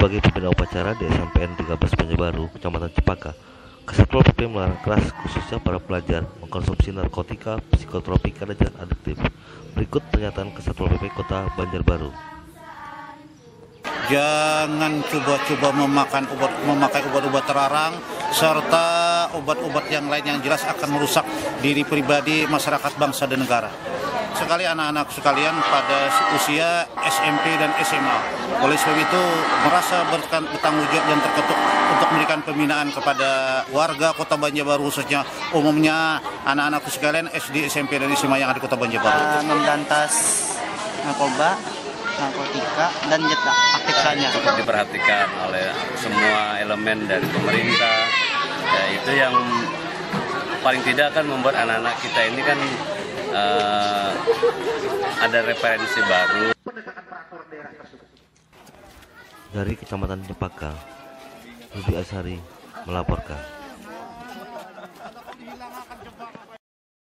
sebagai pembina upacara di SMPN 13 Banjarbaru, Kecamatan Cempaka. Kesatuan PP melarang keras khususnya para pelajar mengkonsumsi narkotika, psikotropika, dan zat adiktif. Berikut pernyataan Kesatuan PP Kota Banjarbaru. Jangan coba-coba memakai obat-obat terlarang serta obat-obat yang lain yang jelas akan merusak diri pribadi, masyarakat, bangsa, dan negara. Sekali anak-anak sekalian pada usia SMP dan SMA. Oleh sebab itu merasa bertanggung jawab dan terketuk untuk memberikan pembinaan kepada warga Kota Banjarbaru, khususnya umumnya anak-anakku sekalian SD, SMP dan SMA yang ada di Kota Banjarbaru. Memberantas narkoba, narkotika dan zat aktifnya cukup diperhatikan oleh semua elemen dari pemerintah. Ya, itu yang paling tidak akan membuat anak-anak kita ini kan ada referensi baru. Dari Kecamatan Cempaka, Rudi Asari melaporkan.